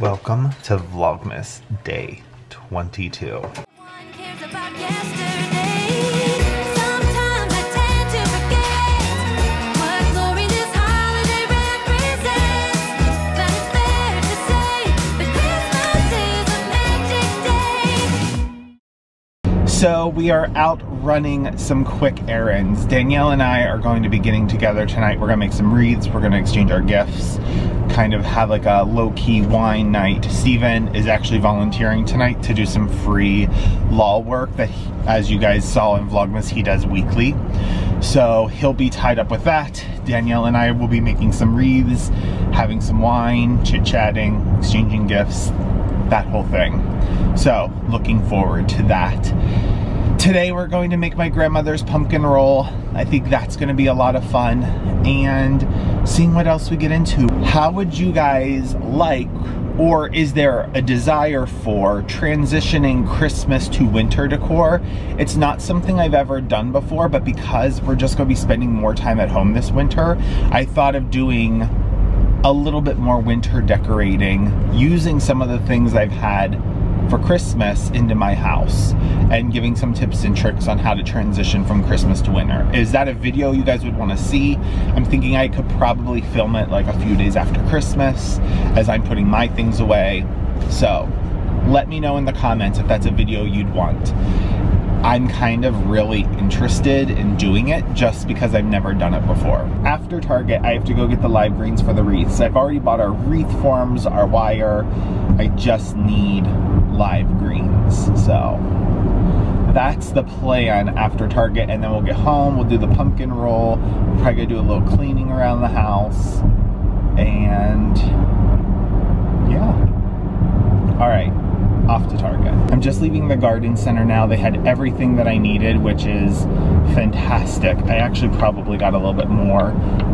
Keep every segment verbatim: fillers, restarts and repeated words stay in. Welcome to Vlogmas Day twenty-two. So we are out running some quick errands. Danielle and I are going to be getting together tonight. We're gonna make some wreaths, we're gonna exchange our gifts, kind of have like a low-key wine night. Steven is actually volunteering tonight to do some free law work that, he, as you guys saw in Vlogmas, he does weekly. So he'll be tied up with that. Danielle and I will be making some wreaths, having some wine, chit-chatting, exchanging gifts, that whole thing. So looking forward to that. Today we're going to make my grandmother's pumpkin roll. I think that's gonna be a lot of fun, and seeing what else we get into. How would you guys like, or is there a desire for, transitioning Christmas to winter decor? It's not something I've ever done before, but because we're just gonna be spending more time at home this winter, I thought of doing a little bit more winter decorating, using some of the things I've had for Christmas into my house and giving some tips and tricks on how to transition from Christmas to winter. Is that a video you guys would want to see? I'm thinking I could probably film it like a few days after Christmas as I'm putting my things away. So let me know in the comments if that's a video you'd want. I'm kind of really interested in doing it just because I've never done it before. After Target, I have to go get the live greens for the wreaths. I've already bought our wreath forms, our wire. I just need live greens. So that's the plan after Target, and then we'll get home, we'll do the pumpkin roll, we'll probably do a little cleaning around the house, and yeah. All right, off to Target. I'm just leaving the garden center now. They had everything that I needed, which is fantastic. I actually probably got a little bit more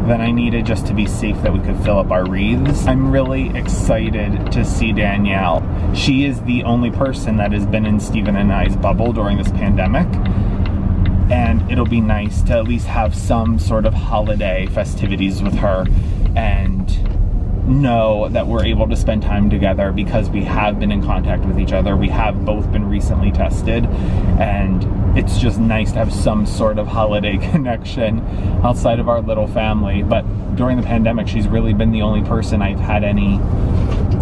than I needed just to be safe that we could fill up our wreaths. I'm really excited to see Danielle. She is the only person that has been in Steven and I's bubble during this pandemic, and it'll be nice to at least have some sort of holiday festivities with her and know that we're able to spend time together because we have been in contact with each other. We have both been recently tested, and it's just nice to have some sort of holiday connection outside of our little family. But during the pandemic, she's really been the only person I've had any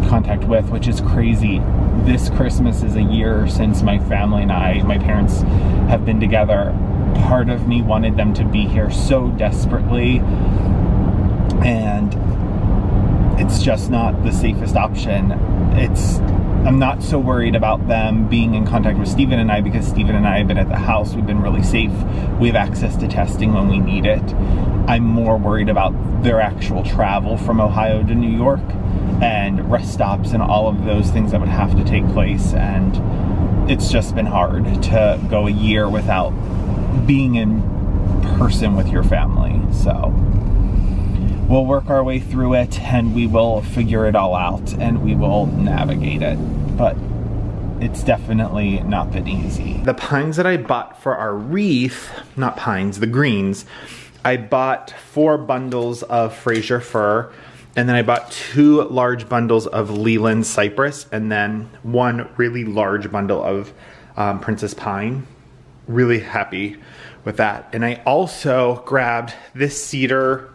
contact with, which is crazy. This Christmas is a year since my family and I, my parents, have been together. Part of me wanted them to be here so desperately, and it's just not the safest option. It's, I'm not so worried about them being in contact with Steven and I because Steven and I have been at the house, we've been really safe. We have access to testing when we need it. I'm more worried about their actual travel from Ohio to New York and rest stops and all of those things that would have to take place. And it's just been hard to go a year without being in person with your family, so. We'll work our way through it, and we will figure it all out, and we will navigate it, but it's definitely not been easy. The pines that I bought for our wreath, not pines, the greens, I bought four bundles of Fraser Fir, and then I bought two large bundles of Leland Cypress, and then one really large bundle of um, Princess Pine. Really happy with that. And I also grabbed this cedar.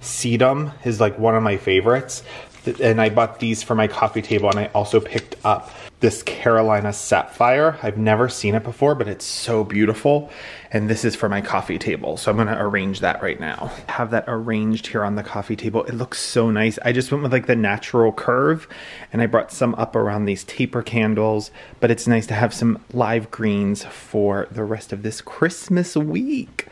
Sedum is like one of my favorites, and I bought these for my coffee table, and I also picked up this Carolina Sapphire. I've never seen it before, but it's so beautiful, and this is for my coffee table, so I'm gonna arrange that right now. Have that arranged here on the coffee table. It looks so nice. I just went with like the natural curve, and I brought some up around these taper candles, but it's nice to have some live greens for the rest of this Christmas week.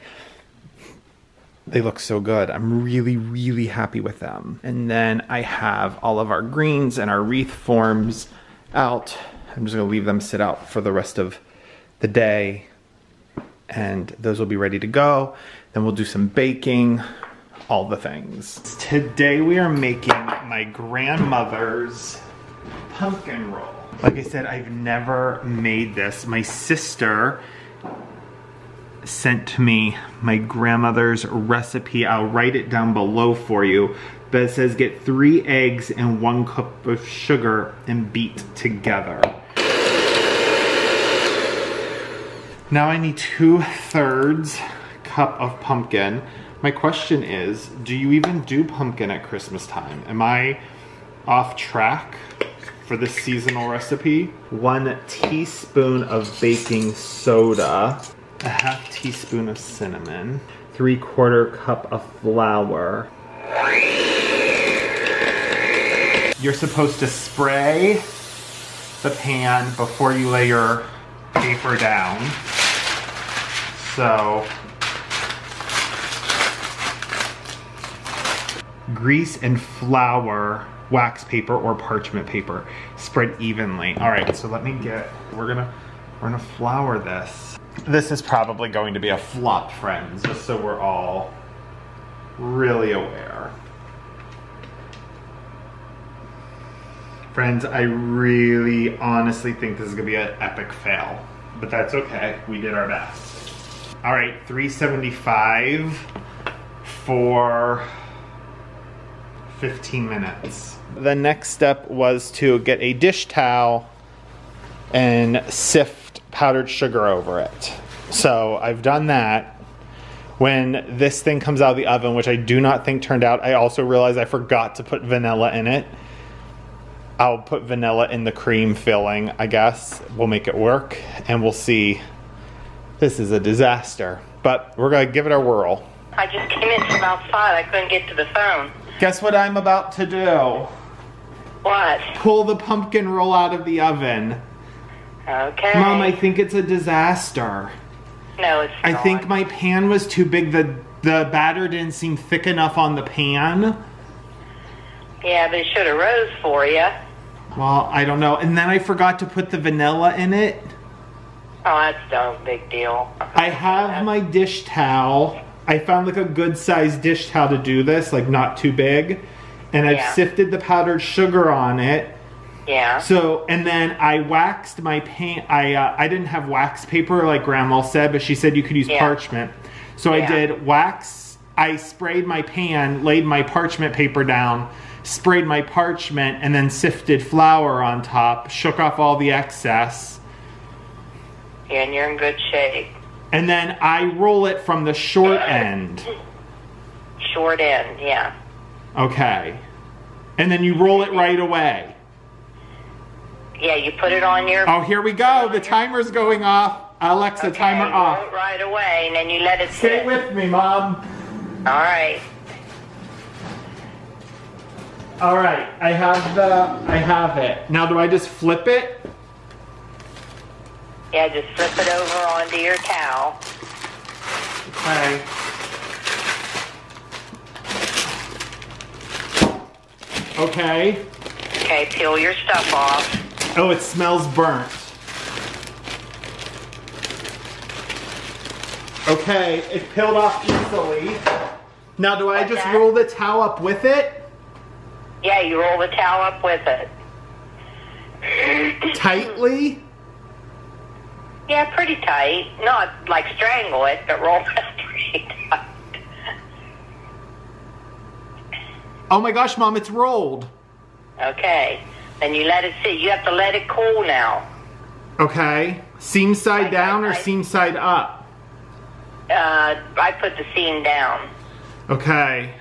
They look so good. I'm really, really happy with them. And then I have all of our greens and our wreath forms out. I'm just gonna leave them sit out for the rest of the day, and those will be ready to go. Then we'll do some baking, all the things. Today we are making my grandmother's pumpkin roll. Like I said, I've never made this. My sister sent to me my grandmother's recipe. I'll write it down below for you, but it says get three eggs and one cup of sugar and beat together. Now I need two thirds cup of pumpkin. My question is, do you even do pumpkin at Christmas time? Am I off track for this seasonal recipe? One teaspoon of baking soda, a half teaspoon of cinnamon, three quarter cup of flour. You're supposed to spray the pan before you lay your paper down. So, grease and flour, wax paper or parchment paper, spread evenly. All right, so let me get, we're gonna, we're gonna flour this. This is probably going to be a flop, friends, just so we're all really aware. Friends, I really honestly think this is gonna be an epic fail, but that's okay, we did our best. All right, three seventy-five for fifteen minutes. The next step was to get a dish towel and sift powdered sugar over it. So I've done that. When this thing comes out of the oven, which I do not think turned out, I also realized I forgot to put vanilla in it. I'll put vanilla in the cream filling, I guess. We'll make it work and we'll see. This is a disaster, but we're gonna give it a whirl. I just came in from outside, I couldn't get to the phone. Guess what I'm about to do? What? Pull the pumpkin roll out of the oven. Okay. Mom, I think it's a disaster. No, it's not. I think my pan was too big. The, the batter didn't seem thick enough on the pan. Yeah, but it should have rose for you. Well, I don't know. And then I forgot to put the vanilla in it. Oh, that's no big deal. I have my dish towel. I found like a good sized dish towel to do this, like not too big. And I've yeah. sifted the powdered sugar on it. Yeah. So, and then I waxed my paint. I uh, I didn't have wax paper like Grandma said, but she said you could use yeah. parchment. So yeah. I did wax, I sprayed my pan, laid my parchment paper down, sprayed my parchment, and then sifted flour on top, shook off all the excess. Yeah, and you're in good shape. And then I roll it from the short end. Short end, yeah. Okay. And then you roll it right away. Yeah, you put it on your... Oh, here we go. The timer's going off. Alexa, okay, timer off. Roll it right away, and then you let it sit. Stay with me, Mom. All right. All right. I have the... I have it. Now, do I just flip it? Yeah, just flip it over onto your towel. Okay. Okay. Okay, peel your stuff off. Oh, it smells burnt. Okay, it peeled off easily. Now, do I What's just that? roll the towel up with it? Yeah, you roll the towel up with it. Tightly? Yeah, pretty tight. Not like strangle it, but roll it pretty tight. Oh my gosh, Mom, it's rolled. Okay. Then you let it sit. You have to let it cool now. Okay. Seam side I, down I, or I, seam side up? Uh, I put the seam down. Okay.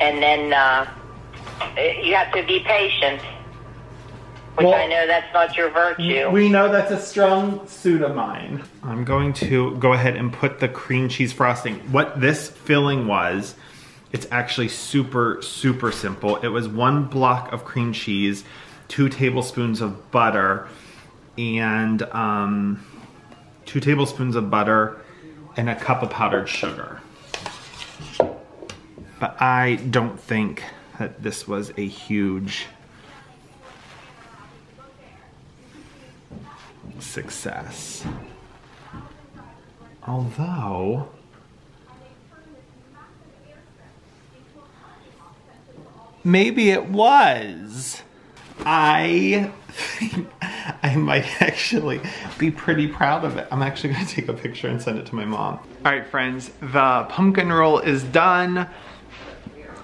And then uh, you have to be patient. Which well, I know that's not your virtue. We know that's a strong suit of mine. I'm going to go ahead and put the cream cheese frosting. What this filling was, it's actually super, super simple. It was one block of cream cheese, two tablespoons of butter, and um, two tablespoons of butter and a cup of powdered sugar. But I don't think that this was a huge success. Although, maybe it was. I think I might actually be pretty proud of it. I'm actually going to take a picture and send it to my mom. All right, friends, the pumpkin roll is done.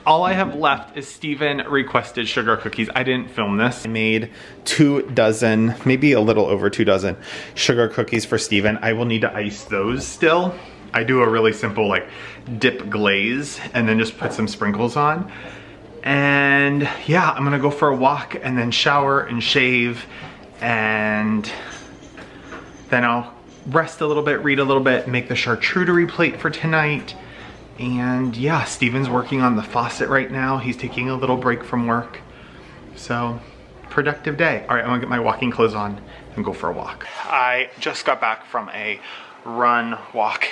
All I have left is Steven requested sugar cookies. I didn't film this. I made two dozen, maybe a little over two dozen sugar cookies for Steven. I will need to ice those still. I do a really simple like dip glaze and then just put some sprinkles on. And yeah, I'm gonna go for a walk and then shower and shave, and then I'll rest a little bit, read a little bit, make the charcuterie plate for tonight. And yeah, Steven's working on the faucet right now. He's taking a little break from work. So, productive day. All right, I'm gonna get my walking clothes on and go for a walk. I just got back from a run, walk,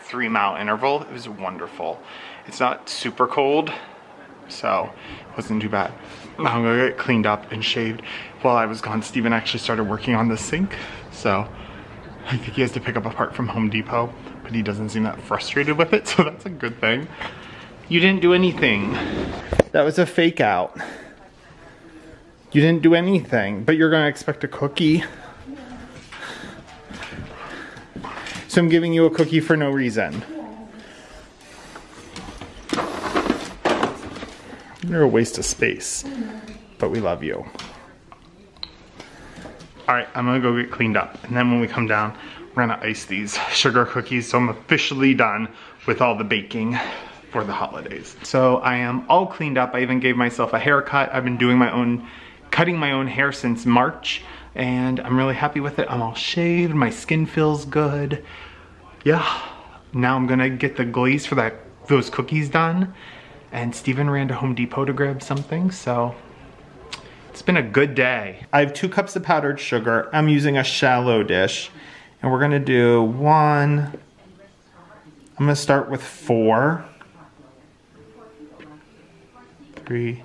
three mile interval. It was wonderful. It's not super cold, so it wasn't too bad. I'm gonna get cleaned up and shaved. While I was gone, Steven actually started working on the sink. So, I think he has to pick up a part from Home Depot, but he doesn't seem that frustrated with it, so that's a good thing. You didn't do anything. That was a fake out. You didn't do anything, but you're gonna expect a cookie. So I'm giving you a cookie for no reason. You're a waste of space, but we love you. All right, I'm gonna go get cleaned up, and then when we come down, we're gonna ice these sugar cookies, so I'm officially done with all the baking for the holidays. So I am all cleaned up. I even gave myself a haircut. I've been doing my own, cutting my own hair since March, and I'm really happy with it. I'm all shaved, my skin feels good. Yeah, now I'm gonna get the glaze for that, those cookies done, and Steven ran to Home Depot to grab something, so. It's been a good day. I have two cups of powdered sugar. I'm using a shallow dish. And we're gonna do one. I'm gonna start with four. Three,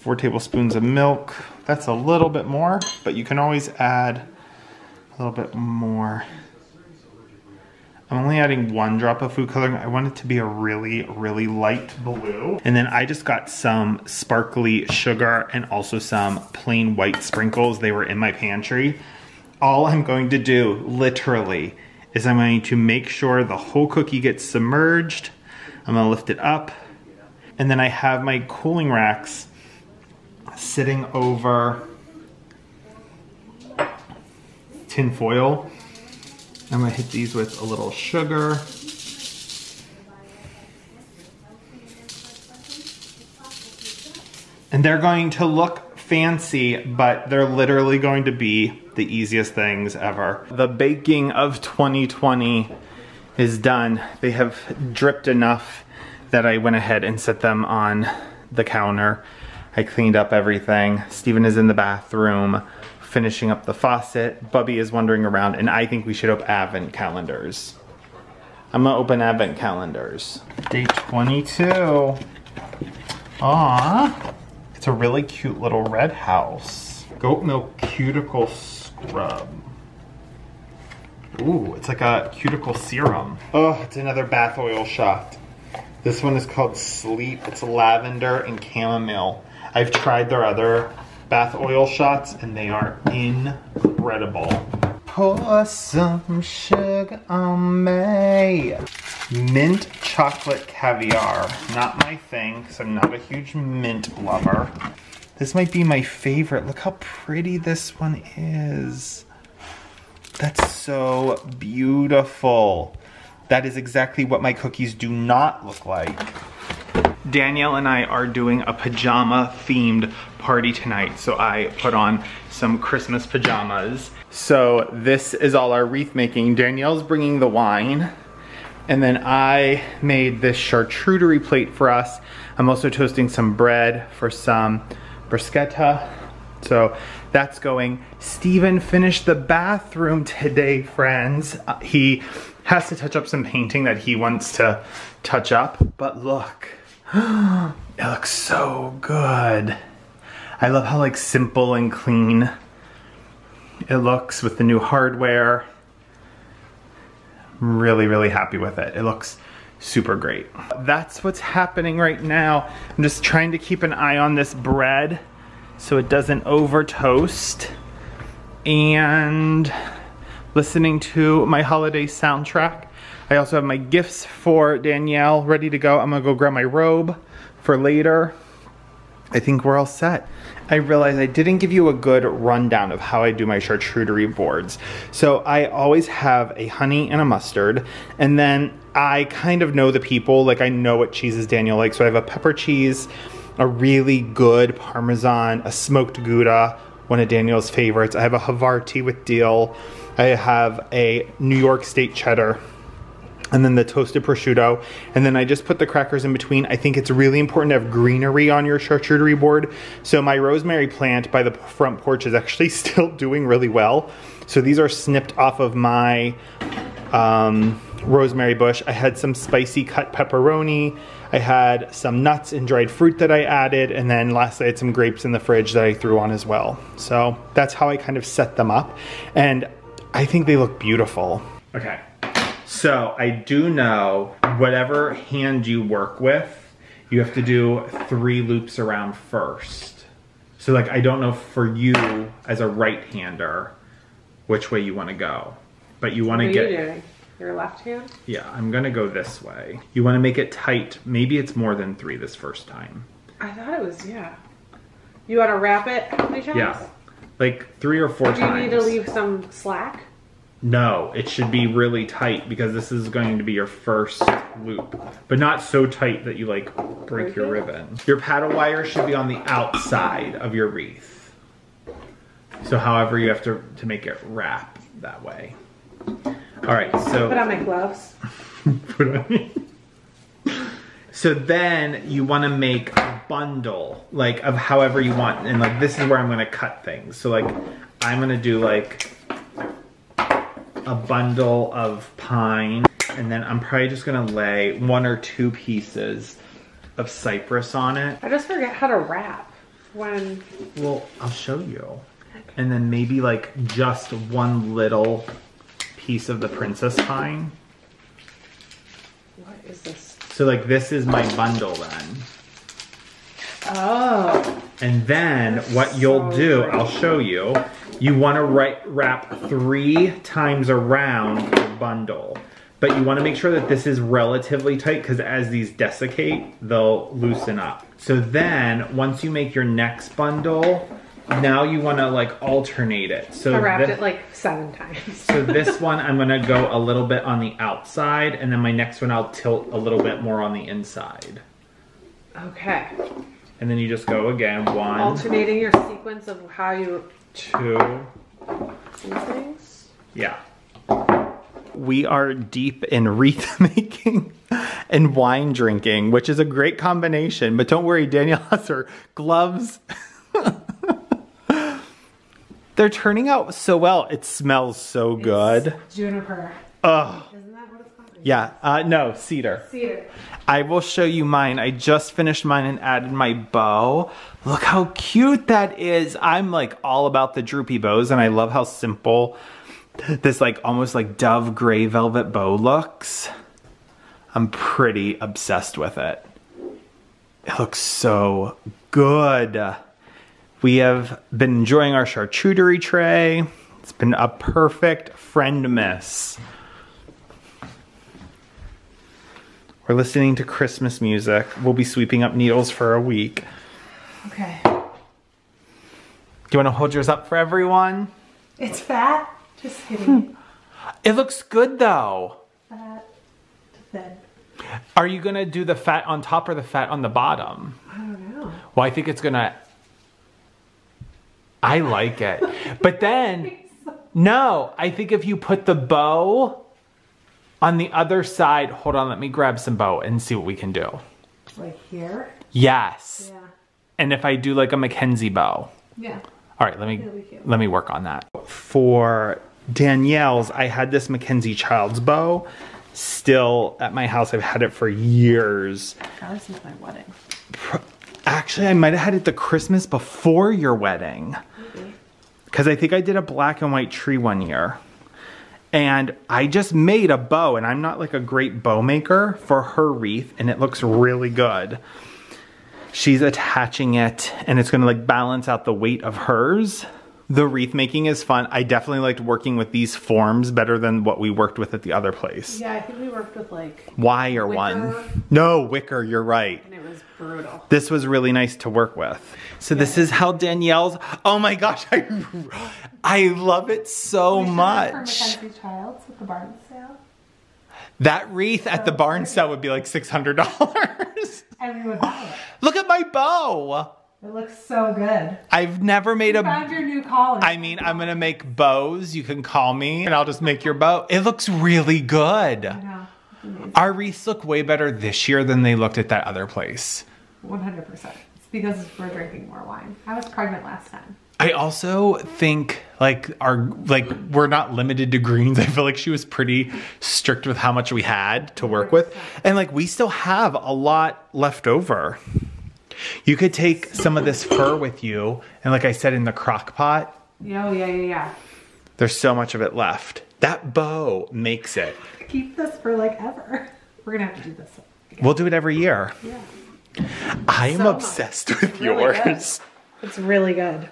four tablespoons of milk. That's a little bit more, but you can always add a little bit more. I'm only adding one drop of food coloring. I want it to be a really, really light blue. And then I just got some sparkly sugar and also some plain white sprinkles. They were in my pantry. All I'm going to do, literally, is I'm going to make sure the whole cookie gets submerged. I'm gonna lift it up. And then I have my cooling racks sitting over tin foil. I'm gonna hit these with a little sugar. And they're going to look fancy, but they're literally going to be the easiest things ever. The baking of twenty twenty is done. They have dripped enough that I went ahead and set them on the counter. I cleaned up everything. Steven is in the bathroom, finishing up the faucet. Bubby is wandering around, and I think we should open advent calendars. I'm gonna open advent calendars. Day twenty-two. Aw, it's a really cute little red house. Goat milk cuticle scrub. Ooh, it's like a cuticle serum. Oh, it's another bath oil shot. This one is called Sleep. It's lavender and chamomile. I've tried their other bath oil shots, and they are incredible. Pour some sugar on me. Mint chocolate caviar. Not my thing, because I'm not a huge mint lover. This might be my favorite. Look how pretty this one is. That's so beautiful. That is exactly what my cookies do not look like. Danielle and I are doing a pajama themed party tonight, so I put on some Christmas pajamas. So this is all our wreath making. Danielle's bringing the wine, and then I made this charcuterie plate for us. I'm also toasting some bread for some bruschetta, so that's going. Steven finished the bathroom today, friends. Uh, he has to touch up some painting that he wants to touch up, but look. It looks so good. I love how like simple and clean it looks with the new hardware. I'm really, really happy with it. It looks super great. That's what's happening right now. I'm just trying to keep an eye on this bread so it doesn't over toast, and listening to my holiday soundtrack. I also have my gifts for Danielle ready to go. I'm gonna go grab my robe for later, I think we're all set. I realized I didn't give you a good rundown of how I do my charcuterie boards. So I always have a honey and a mustard, and then I kind of know the people, like I know what cheeses Danielle likes. So I have a pepper cheese, a really good Parmesan, a smoked Gouda, one of Danielle's favorites. I have a Havarti with dill. I have a New York State cheddar, and then the toasted prosciutto, and then I just put the crackers in between. I think it's really important to have greenery on your charcuterie board. So my rosemary plant by the front porch is actually still doing really well. So these are snipped off of my um, rosemary bush. I had some spicy cut pepperoni. I had some nuts and dried fruit that I added, and then lastly I had some grapes in the fridge that I threw on as well. So that's how I kind of set them up, and I think they look beautiful. Okay. So I do know whatever hand you work with, you have to do three loops around first. So like, I don't know for you as a right-hander, which way you want to go, but you want to get— What are you doing? Your left hand? Yeah, I'm going to go this way. You want to make it tight. Maybe it's more than three this first time. I thought it was, yeah. You want to wrap it how many times? Yeah, like three or four times. Do you need to leave some slack? No, it should be really tight because this is going to be your first loop, but not so tight that you like break your ribbon. Your paddle wire should be on the outside of your wreath. So however you have to, to make it wrap that way. All right, so. Put on my gloves. Put on So then you wanna make a bundle, like of however you want. And like, this is where I'm gonna cut things. So like, I'm gonna do like, a bundle of pine, and then I'm probably just gonna lay one or two pieces of cypress on it. I just forget how to wrap when... Well, I'll show you. And then maybe like just one little piece of the princess pine. What is this? So like this is my bundle then. Oh. And then what you'll do, I'll show you, you want to wrap three times around your bundle, but you want to make sure that this is relatively tight because as these desiccate, they'll loosen up. So then once you make your next bundle, now you want to like alternate it. So I wrapped it like seven times. So this one, I'm going to go a little bit on the outside, and then my next one, I'll tilt a little bit more on the inside. Okay. And then you just go again, one. Alternating your sequence of how you... Two. Things? Yeah. We are deep in wreath making and wine drinking, which is a great combination, but don't worry, Danielle has her gloves. They're turning out so well. It smells so good. It's juniper. Ugh. Isn't that what it's called? Yeah, uh, no, cedar. Cedar. I will show you mine. I just finished mine and added my bow. Look how cute that is. I'm like all about the droopy bows, and I love how simple this like almost like dove gray velvet bow looks. I'm pretty obsessed with it. It looks so good. We have been enjoying our charcuterie tray. It's been a perfect friend miss. We're listening to Christmas music. We'll be sweeping up needles for a week. Okay. Do you want to hold yours up for everyone? It's fat. Just kidding. It looks good though. Fat to thin. Are you going to do the fat on top or the fat on the bottom? I don't know. Well, I think it's going to... I like it. But then... No, I think if you put the bow... On the other side, hold on, let me grab some bow and see what we can do. Like here? Yes. Yeah. And if I do like a Mackenzie bow. Yeah. All right, let me let me work on that. For Danielle's, I had this Mackenzie child's bow still at my house. I've had it for years. Probably since my wedding. Actually, I might have had it the Christmas before your wedding. Maybe. Because I think I did a black and white tree one year. And I just made a bow, and I'm not like a great bow maker, for her wreath, and it looks really good. She's attaching it, and it's gonna like balance out the weight of hers. The wreath making is fun. I definitely liked working with these forms better than what we worked with at the other place. Yeah, I think we worked with like wire wicker. one. No, wicker, you're right. And it was brutal. This was really nice to work with. So yeah. This is how Danielle's, oh my gosh, I, I love it so we much. Mackenzie's Childs at the barn sale. That wreath so at the barn sale would be like six hundred dollars. And we would buy it. Look at my bow. It looks so good. I've never made you a- found your new collar. I mean, I'm gonna make bows. You can call me and I'll just make your bow. It looks really good. I know. It's amazing. Our wreaths look way better this year than they looked at that other place. one hundred percent. It's because we're drinking more wine. I was pregnant last time. I also think like our, like we're not limited to greens. I feel like she was pretty strict with how much we had to work with. And like, we still have a lot left over. You could take some of this fur with you, and like I said, in the crock pot. Yeah, yeah, yeah, yeah. There's so much of it left. That bow makes it. Keep this for like ever. We're gonna have to do this again. We'll do it every year. Yeah. I am so obsessed much. with it's yours. Really it's really good.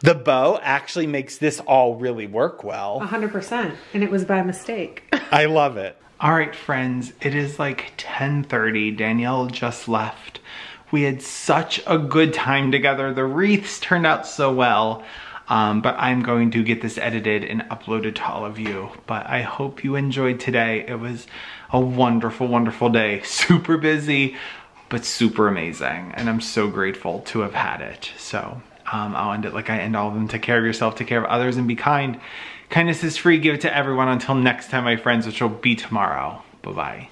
The bow actually makes this all really work well. one hundred percent, and it was by mistake. I love it. All right, friends, it is like ten thirty. Danielle just left. We had such a good time together. The wreaths turned out so well, um, but I'm going to get this edited and uploaded to all of you. But I hope you enjoyed today. It was a wonderful, wonderful day. Super busy, but super amazing. And I'm so grateful to have had it. So um, I'll end it like I end all of them. Take care of yourself, take care of others, and be kind. Kindness is free. Give it to everyone. Until next time, my friends, which will be tomorrow. Bye-bye.